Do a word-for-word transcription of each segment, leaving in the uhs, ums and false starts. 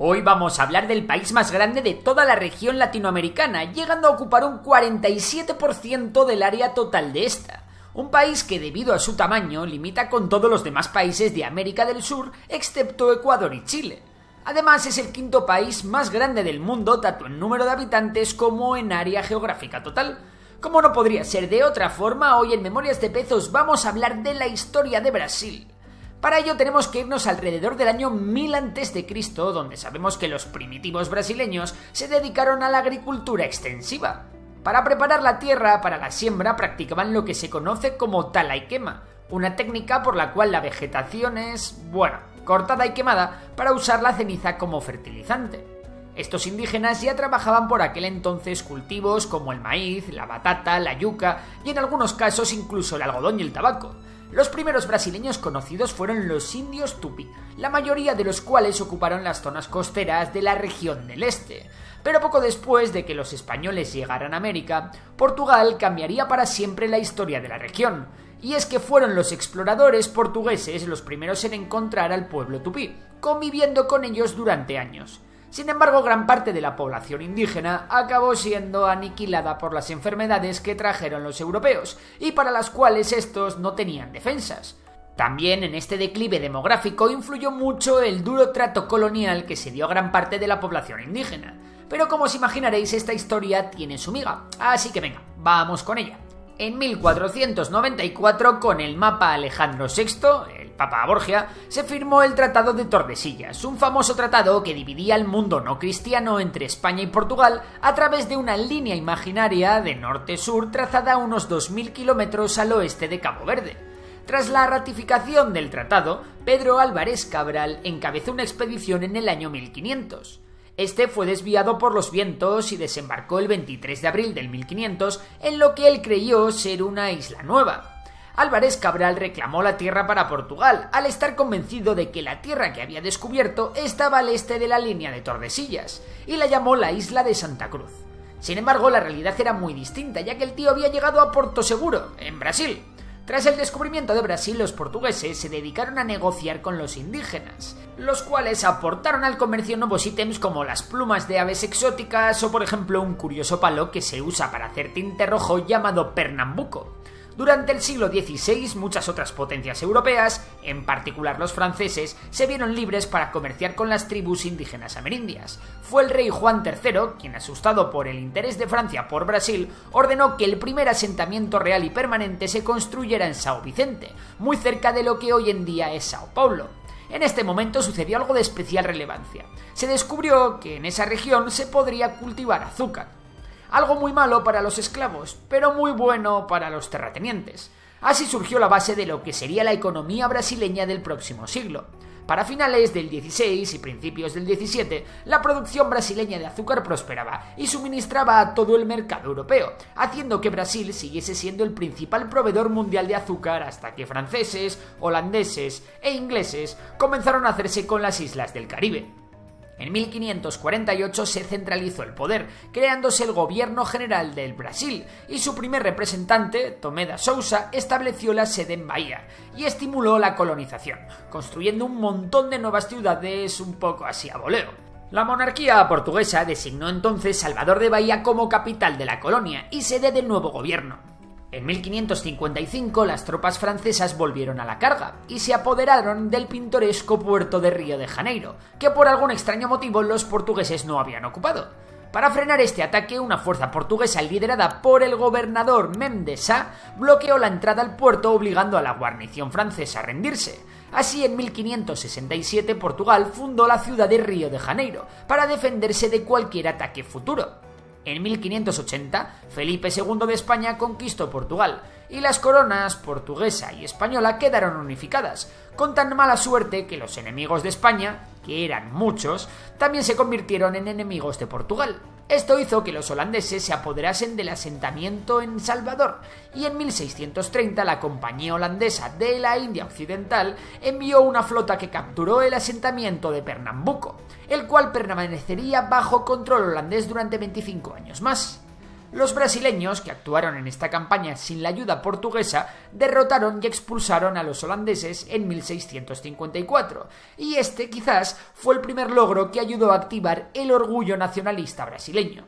Hoy vamos a hablar del país más grande de toda la región latinoamericana, llegando a ocupar un cuarenta y siete por ciento del área total de esta. Un país que debido a su tamaño limita con todos los demás países de América del Sur, excepto Ecuador y Chile. Además es el quinto país más grande del mundo, tanto en número de habitantes como en área geográfica total. Como no podría ser de otra forma, hoy en Memorias de Pezos vamos a hablar de la historia de Brasil. Para ello tenemos que irnos alrededor del año mil antes de Cristo, donde sabemos que los primitivos brasileños se dedicaron a la agricultura extensiva. Para preparar la tierra para la siembra practicaban lo que se conoce como tala y quema, una técnica por la cual la vegetación es, bueno, cortada y quemada para usar la ceniza como fertilizante. Estos indígenas ya trabajaban por aquel entonces cultivos como el maíz, la batata, la yuca y en algunos casos incluso el algodón y el tabaco. Los primeros brasileños conocidos fueron los indios Tupi, la mayoría de los cuales ocuparon las zonas costeras de la región del este. Pero poco después de que los españoles llegaran a América, Portugal cambiaría para siempre la historia de la región. Y es que fueron los exploradores portugueses los primeros en encontrar al pueblo Tupí, conviviendo con ellos durante años. Sin embargo, gran parte de la población indígena acabó siendo aniquilada por las enfermedades que trajeron los europeos, y para las cuales estos no tenían defensas. También en este declive demográfico influyó mucho el duro trato colonial que se dio a gran parte de la población indígena. Pero como os imaginaréis, esta historia tiene su miga, así que venga, vamos con ella. En mil cuatrocientos noventa y cuatro, con el mapa Alejandro sexto, el Papa Borgia, se firmó el Tratado de Tordesillas, un famoso tratado que dividía el mundo no cristiano entre España y Portugal a través de una línea imaginaria de norte-sur trazada a unos dos mil kilómetros al oeste de Cabo Verde. Tras la ratificación del tratado, Pedro Álvarez Cabral encabezó una expedición en el año mil quinientos. Este fue desviado por los vientos y desembarcó el veintitrés de abril del mil quinientos en lo que él creyó ser una isla nueva. Álvarez Cabral reclamó la tierra para Portugal, al estar convencido de que la tierra que había descubierto estaba al este de la línea de Tordesillas, y la llamó la isla de Santa Cruz. Sin embargo, la realidad era muy distinta, ya que el tío había llegado a Porto Seguro, en Brasil. Tras el descubrimiento de Brasil, los portugueses se dedicaron a negociar con los indígenas, los cuales aportaron al comercio nuevos ítems como las plumas de aves exóticas o, por ejemplo, un curioso palo que se usa para hacer tinte rojo llamado Pernambuco. Durante el siglo dieciséis, muchas otras potencias europeas, en particular los franceses, se vieron libres para comerciar con las tribus indígenas amerindias. Fue el rey Juan tercero quien, asustado por el interés de Francia por Brasil, ordenó que el primer asentamiento real y permanente se construyera en São Vicente, muy cerca de lo que hoy en día es São Paulo. En este momento sucedió algo de especial relevancia. Se descubrió que en esa región se podría cultivar azúcar. Algo muy malo para los esclavos, pero muy bueno para los terratenientes. Así surgió la base de lo que sería la economía brasileña del próximo siglo. Para finales del dieciséis y principios del diecisiete, la producción brasileña de azúcar prosperaba y suministraba a todo el mercado europeo, haciendo que Brasil siguiese siendo el principal proveedor mundial de azúcar hasta que franceses, holandeses e ingleses comenzaron a hacerse con las islas del Caribe. En mil quinientos cuarenta y ocho se centralizó el poder, creándose el Gobierno General del Brasil, y su primer representante, Tomé da Sousa, estableció la sede en Bahía y estimuló la colonización, construyendo un montón de nuevas ciudades un poco así a voleo. La monarquía portuguesa designó entonces Salvador de Bahía como capital de la colonia y sede del nuevo gobierno. En mil quinientos cincuenta y cinco las tropas francesas volvieron a la carga y se apoderaron del pintoresco puerto de Río de Janeiro, que por algún extraño motivo los portugueses no habían ocupado. Para frenar este ataque, una fuerza portuguesa liderada por el gobernador Mem de Sá bloqueó la entrada al puerto obligando a la guarnición francesa a rendirse. Así, en mil quinientos sesenta y siete Portugal fundó la ciudad de Río de Janeiro para defenderse de cualquier ataque futuro. En mil quinientos ochenta, Felipe segundo de España conquistó Portugal, y las coronas portuguesa y española quedaron unificadas, con tan mala suerte que los enemigos de España, que eran muchos, también se convirtieron en enemigos de Portugal. Esto hizo que los holandeses se apoderasen del asentamiento en Salvador, y en mil seiscientos treinta la Compañía Holandesa de la India Occidental envió una flota que capturó el asentamiento de Pernambuco, el cual permanecería bajo control holandés durante veinticinco años más. Los brasileños, que actuaron en esta campaña sin la ayuda portuguesa, derrotaron y expulsaron a los holandeses en mil seiscientos cincuenta y cuatro, y este quizás fue el primer logro que ayudó a activar el orgullo nacionalista brasileño.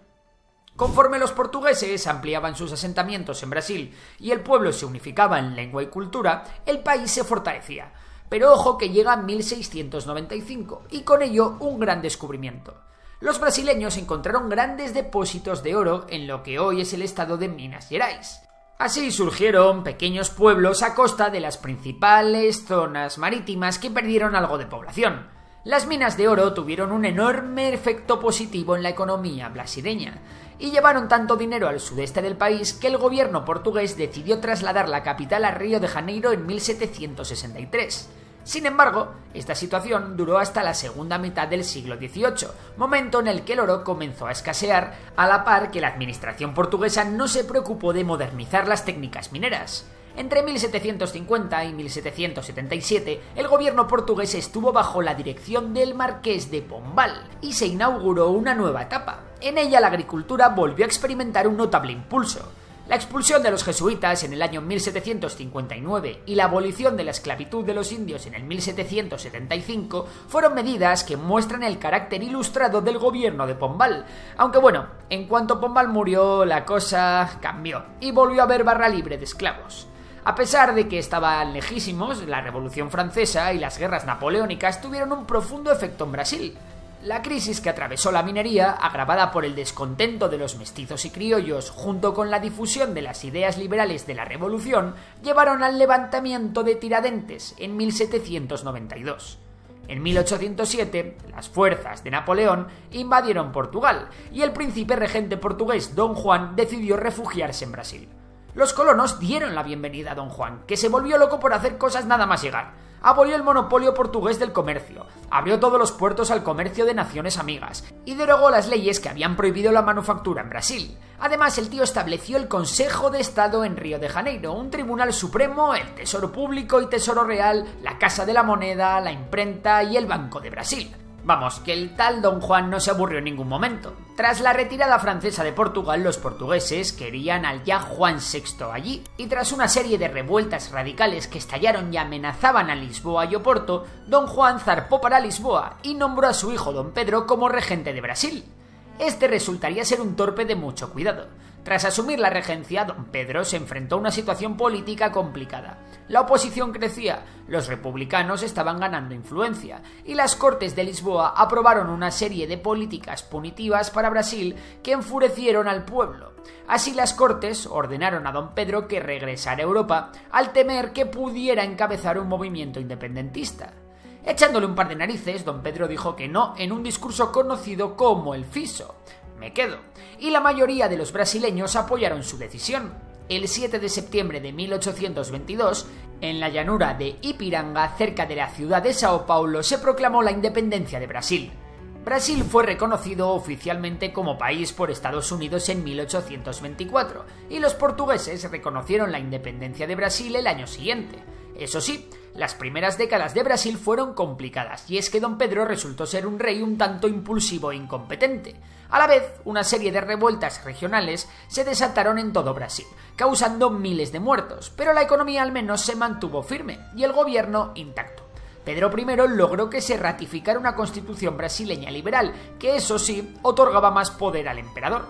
Conforme los portugueses ampliaban sus asentamientos en Brasil y el pueblo se unificaba en lengua y cultura, el país se fortalecía. Pero ojo que llega mil seiscientos noventa y cinco, y con ello un gran descubrimiento. Los brasileños encontraron grandes depósitos de oro en lo que hoy es el estado de Minas Gerais. Así surgieron pequeños pueblos a costa de las principales zonas marítimas que perdieron algo de población. Las minas de oro tuvieron un enorme efecto positivo en la economía brasileña, y llevaron tanto dinero al sudeste del país que el gobierno portugués decidió trasladar la capital a Río de Janeiro en mil setecientos sesenta y tres. Sin embargo, esta situación duró hasta la segunda mitad del siglo dieciocho, momento en el que el oro comenzó a escasear, a la par que la administración portuguesa no se preocupó de modernizar las técnicas mineras. Entre mil setecientos cincuenta y mil setecientos setenta y siete, el gobierno portugués estuvo bajo la dirección del marqués de Pombal y se inauguró una nueva etapa. En ella la agricultura volvió a experimentar un notable impulso. La expulsión de los jesuitas en el año mil setecientos cincuenta y nueve y la abolición de la esclavitud de los indios en el mil setecientos setenta y cinco fueron medidas que muestran el carácter ilustrado del gobierno de Pombal. Aunque bueno, en cuanto Pombal murió, la cosa cambió y volvió a haber barra libre de esclavos. A pesar de que estaban lejísimos, la Revolución Francesa y las guerras napoleónicas tuvieron un profundo efecto en Brasil. La crisis que atravesó la minería, agravada por el descontento de los mestizos y criollos, junto con la difusión de las ideas liberales de la Revolución, llevaron al levantamiento de Tiradentes en mil setecientos noventa y dos. En mil ochocientos siete, las fuerzas de Napoleón invadieron Portugal y el príncipe regente portugués Don Juan decidió refugiarse en Brasil. Los colonos dieron la bienvenida a Don Juan, que se volvió loco por hacer cosas nada más llegar. Abolió el monopolio portugués del comercio, abrió todos los puertos al comercio de naciones amigas y derogó las leyes que habían prohibido la manufactura en Brasil. Además, el tío estableció el Consejo de Estado en Río de Janeiro, un tribunal supremo, el Tesoro Público y Tesoro Real, la Casa de la Moneda, la imprenta y el Banco de Brasil. Vamos, que el tal Don Juan no se aburrió en ningún momento. Tras la retirada francesa de Portugal, los portugueses querían al ya Juan sexto allí, y tras una serie de revueltas radicales que estallaron y amenazaban a Lisboa y Oporto, Don Juan zarpó para Lisboa y nombró a su hijo Don Pedro como regente de Brasil. Este resultaría ser un torpe de mucho cuidado. Tras asumir la regencia, Don Pedro se enfrentó a una situación política complicada. La oposición crecía, los republicanos estaban ganando influencia, y las Cortes de Lisboa aprobaron una serie de políticas punitivas para Brasil que enfurecieron al pueblo. Así las Cortes ordenaron a Don Pedro que regresara a Europa, al temer que pudiera encabezar un movimiento independentista. Echándole un par de narices, Don Pedro dijo que no en un discurso conocido como el Fiso, me quedo, y la mayoría de los brasileños apoyaron su decisión. El siete de septiembre de mil ochocientos veintidós, en la llanura de Ipiranga, cerca de la ciudad de São Paulo, se proclamó la independencia de Brasil. Brasil fue reconocido oficialmente como país por Estados Unidos en mil ochocientos veinticuatro, y los portugueses reconocieron la independencia de Brasil el año siguiente. Eso sí, las primeras décadas de Brasil fueron complicadas, y es que Don Pedro resultó ser un rey un tanto impulsivo e incompetente. A la vez, una serie de revueltas regionales se desataron en todo Brasil, causando miles de muertos, pero la economía al menos se mantuvo firme, y el gobierno intacto. Pedro primero logró que se ratificara una constitución brasileña liberal, que eso sí, otorgaba más poder al emperador.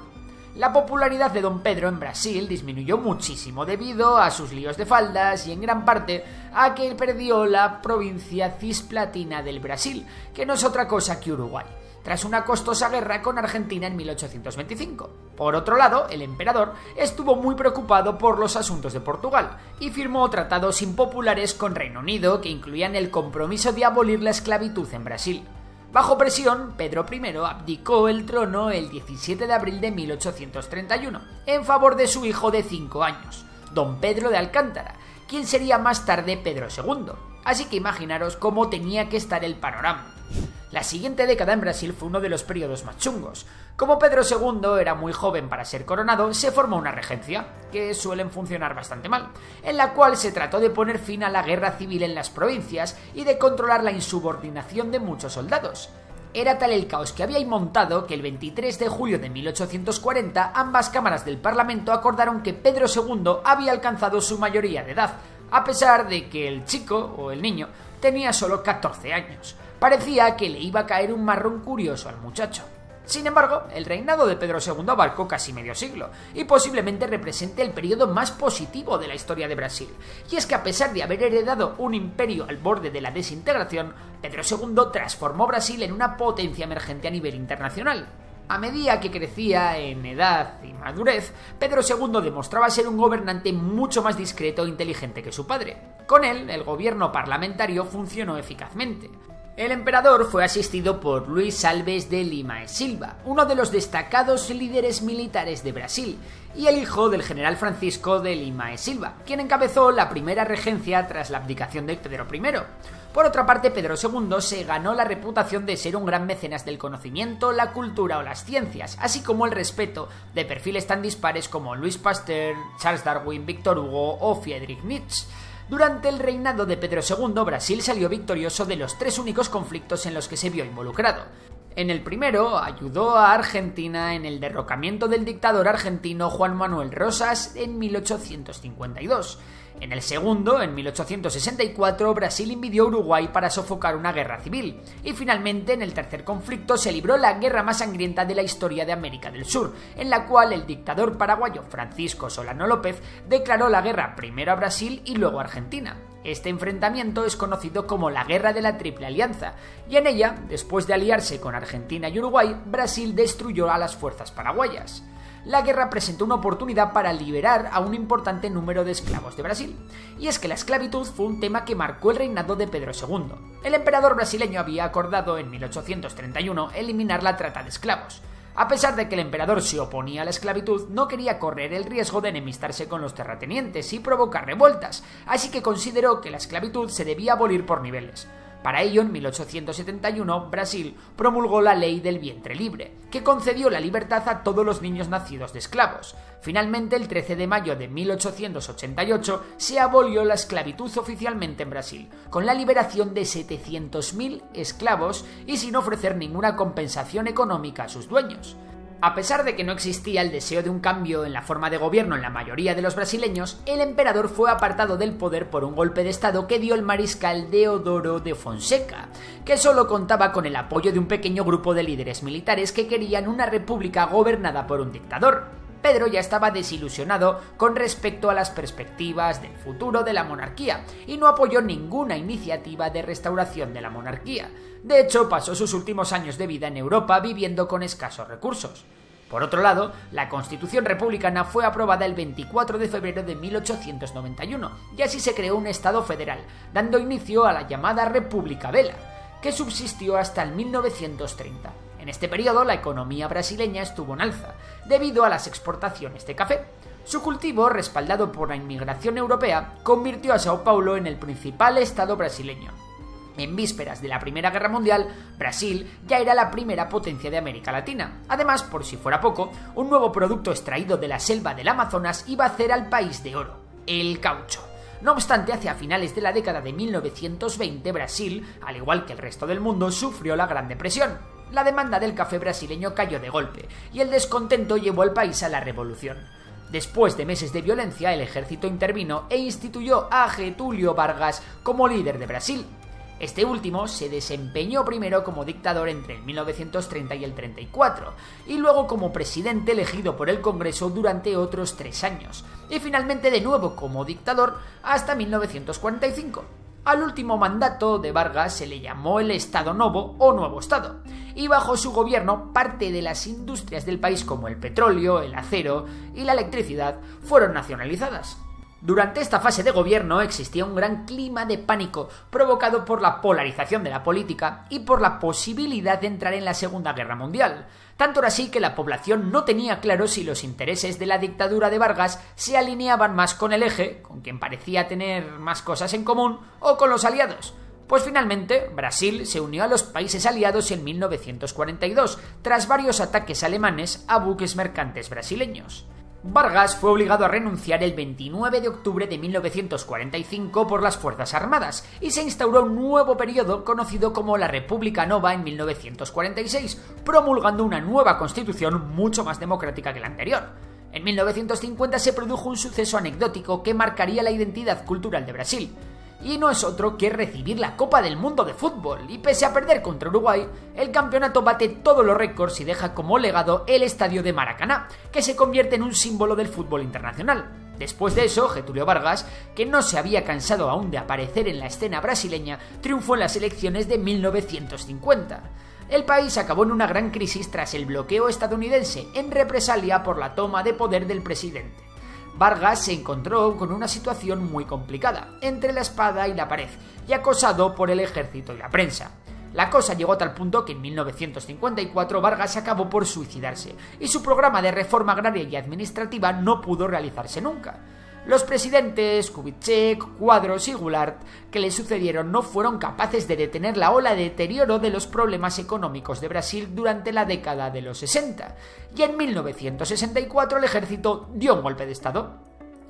La popularidad de Don Pedro en Brasil disminuyó muchísimo debido a sus líos de faldas y en gran parte a que perdió la provincia cisplatina del Brasil, que no es otra cosa que Uruguay, tras una costosa guerra con Argentina en mil ochocientos veinticinco. Por otro lado, el emperador estuvo muy preocupado por los asuntos de Portugal y firmó tratados impopulares con Reino Unido que incluían el compromiso de abolir la esclavitud en Brasil. Bajo presión, Pedro primero abdicó el trono el diecisiete de abril de mil ochocientos treinta y uno, en favor de su hijo de cinco años, Don Pedro de Alcántara, quien sería más tarde Pedro segundo. Así que imaginaros cómo tenía que estar el panorama. La siguiente década en Brasil fue uno de los periodos más chungos. Como Pedro segundo era muy joven para ser coronado, se formó una regencia, que suelen funcionar bastante mal, en la cual se trató de poner fin a la guerra civil en las provincias y de controlar la insubordinación de muchos soldados. Era tal el caos que habían montado que el veintitrés de julio de mil ochocientos cuarenta ambas cámaras del Parlamento acordaron que Pedro segundo había alcanzado su mayoría de edad, a pesar de que el chico, o el niño, tenía solo catorce años. Parecía que le iba a caer un marrón curioso al muchacho. Sin embargo, el reinado de Pedro segundo abarcó casi medio siglo, y posiblemente represente el periodo más positivo de la historia de Brasil. Y es que a pesar de haber heredado un imperio al borde de la desintegración, Pedro segundo transformó Brasil en una potencia emergente a nivel internacional. A medida que crecía en edad y madurez, Pedro segundo demostraba ser un gobernante mucho más discreto e inteligente que su padre. Con él, el gobierno parlamentario funcionó eficazmente. El emperador fue asistido por Luis Alves de Lima y Silva, uno de los destacados líderes militares de Brasil, y el hijo del general Francisco de Lima y Silva, quien encabezó la primera regencia tras la abdicación de Pedro primero. Por otra parte, Pedro segundo se ganó la reputación de ser un gran mecenas del conocimiento, la cultura o las ciencias, así como el respeto de perfiles tan dispares como Luis Pasteur, Charles Darwin, Víctor Hugo o Friedrich Nietzsche. Durante el reinado de Pedro segundo, Brasil salió victorioso de los tres únicos conflictos en los que se vio involucrado. En el primero, ayudó a Argentina en el derrocamiento del dictador argentino Juan Manuel Rosas en mil ochocientos cincuenta y dos. En el segundo, en mil ochocientos sesenta y cuatro, Brasil invadió Uruguay para sofocar una guerra civil. Y finalmente, en el tercer conflicto, se libró la guerra más sangrienta de la historia de América del Sur, en la cual el dictador paraguayo Francisco Solano López declaró la guerra primero a Brasil y luego a Argentina. Este enfrentamiento es conocido como la Guerra de la Triple Alianza, y en ella, después de aliarse con Argentina y Uruguay, Brasil destruyó a las fuerzas paraguayas. La guerra presentó una oportunidad para liberar a un importante número de esclavos de Brasil. Y es que la esclavitud fue un tema que marcó el reinado de Pedro segundo. El emperador brasileño había acordado en mil ochocientos treinta y uno eliminar la trata de esclavos. A pesar de que el emperador se oponía a la esclavitud, no quería correr el riesgo de enemistarse con los terratenientes y provocar revueltas, así que consideró que la esclavitud se debía abolir por niveles. Para ello, en mil ochocientos setenta y uno, Brasil promulgó la Ley del Vientre Libre, que concedió la libertad a todos los niños nacidos de esclavos. Finalmente, el trece de mayo de mil ochocientos ochenta y ocho, se abolió la esclavitud oficialmente en Brasil, con la liberación de setecientos mil esclavos y sin ofrecer ninguna compensación económica a sus dueños. A pesar de que no existía el deseo de un cambio en la forma de gobierno en la mayoría de los brasileños, el emperador fue apartado del poder por un golpe de estado que dio el mariscal Deodoro de Fonseca, que solo contaba con el apoyo de un pequeño grupo de líderes militares que querían una república gobernada por un dictador. Pedro ya estaba desilusionado con respecto a las perspectivas del futuro de la monarquía y no apoyó ninguna iniciativa de restauración de la monarquía. De hecho, pasó sus últimos años de vida en Europa viviendo con escasos recursos. Por otro lado, la Constitución republicana fue aprobada el veinticuatro de febrero de mil ochocientos noventa y uno y así se creó un Estado federal, dando inicio a la llamada República Vela, que subsistió hasta el mil novecientos treinta. En este periodo, la economía brasileña estuvo en alza, debido a las exportaciones de café. Su cultivo, respaldado por la inmigración europea, convirtió a São Paulo en el principal estado brasileño. En vísperas de la Primera Guerra Mundial, Brasil ya era la primera potencia de América Latina. Además, por si fuera poco, un nuevo producto extraído de la selva del Amazonas iba a hacer al país de oro, el caucho. No obstante, hacia finales de la década de mil novecientos veinte, Brasil, al igual que el resto del mundo, sufrió la Gran Depresión. La demanda del café brasileño cayó de golpe, y el descontento llevó al país a la revolución. Después de meses de violencia, el ejército intervino e instituyó a Getúlio Vargas como líder de Brasil. Este último se desempeñó primero como dictador entre el mil novecientos treinta y el treinta y cuatro, y luego como presidente elegido por el Congreso durante otros tres años, y finalmente de nuevo como dictador hasta mil novecientos cuarenta y cinco. Al último mandato de Vargas se le llamó el Estado Novo o Nuevo Estado, y bajo su gobierno parte de las industrias del país como el petróleo, el acero y la electricidad fueron nacionalizadas. Durante esta fase de gobierno existía un gran clima de pánico provocado por la polarización de la política y por la posibilidad de entrar en la Segunda Guerra Mundial. Tanto era así que la población no tenía claro si los intereses de la dictadura de Vargas se alineaban más con el eje, con quien parecía tener más cosas en común, o con los aliados. Pues finalmente, Brasil se unió a los países aliados en mil novecientos cuarenta y dos, tras varios ataques alemanes a buques mercantes brasileños. Vargas fue obligado a renunciar el veintinueve de octubre de mil novecientos cuarenta y cinco por las Fuerzas Armadas y se instauró un nuevo periodo conocido como la República Nova en mil novecientos cuarenta y seis, promulgando una nueva constitución mucho más democrática que la anterior. En mil novecientos cincuenta se produjo un suceso anecdótico que marcaría la identidad cultural de Brasil. Y no es otro que recibir la Copa del Mundo de Fútbol, y pese a perder contra Uruguay, el campeonato bate todos los récords y deja como legado el estadio de Maracaná, que se convierte en un símbolo del fútbol internacional. Después de eso, Getúlio Vargas, que no se había cansado aún de aparecer en la escena brasileña, triunfó en las elecciones de mil novecientos cincuenta. El país acabó en una gran crisis tras el bloqueo estadounidense, en represalia por la toma de poder del presidente. Vargas se encontró con una situación muy complicada, entre la espada y la pared, y acosado por el ejército y la prensa. La cosa llegó a tal punto que en mil novecientos cincuenta y cuatro Vargas acabó por suicidarse, y su programa de reforma agraria y administrativa no pudo realizarse nunca. Los presidentes Kubitschek, Quadros y Goulart que le sucedieron no fueron capaces de detener la ola de deterioro de los problemas económicos de Brasil durante la década de los sesenta, y en mil novecientos sesenta y cuatro el ejército dio un golpe de estado.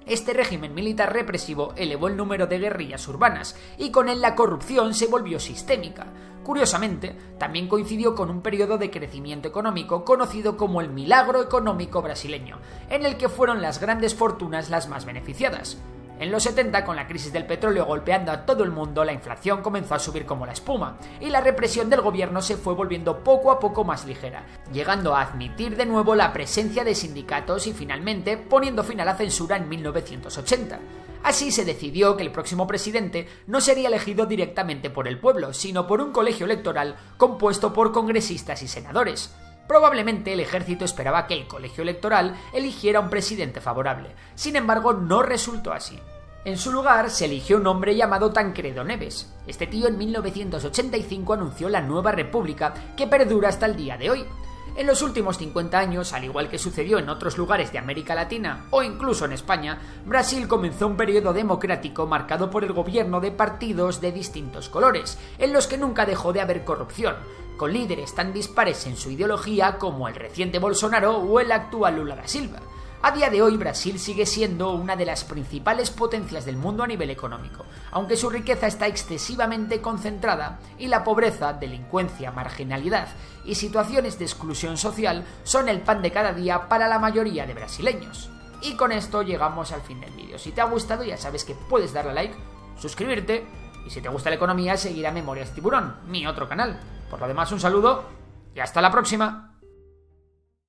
Este régimen militar represivo elevó el número de guerrillas urbanas, y con él la corrupción se volvió sistémica. Curiosamente, también coincidió con un periodo de crecimiento económico conocido como el milagro económico brasileño, en el que fueron las grandes fortunas las más beneficiadas. En los setenta, con la crisis del petróleo golpeando a todo el mundo, la inflación comenzó a subir como la espuma, y la represión del gobierno se fue volviendo poco a poco más ligera, llegando a admitir de nuevo la presencia de sindicatos y finalmente poniendo fin a la censura en mil novecientos ochenta. Así se decidió que el próximo presidente no sería elegido directamente por el pueblo, sino por un colegio electoral compuesto por congresistas y senadores. Probablemente el ejército esperaba que el colegio electoral eligiera un presidente favorable, sin embargo no resultó así. En su lugar se eligió un hombre llamado Tancredo Neves. Este tío en mil novecientos ochenta y cinco anunció la nueva república que perdura hasta el día de hoy. En los últimos cincuenta años, al igual que sucedió en otros lugares de América Latina o incluso en España, Brasil comenzó un periodo democrático marcado por el gobierno de partidos de distintos colores, en los que nunca dejó de haber corrupción, con líderes tan dispares en su ideología como el reciente Bolsonaro o el actual Lula da Silva. A día de hoy, Brasil sigue siendo una de las principales potencias del mundo a nivel económico, aunque su riqueza está excesivamente concentrada y la pobreza, delincuencia, marginalidad y situaciones de exclusión social son el pan de cada día para la mayoría de brasileños. Y con esto llegamos al fin del vídeo. Si te ha gustado ya sabes que puedes darle a like, suscribirte y si te gusta la economía seguir a Memorias Tiburón, mi otro canal. Por lo demás, un saludo y hasta la próxima.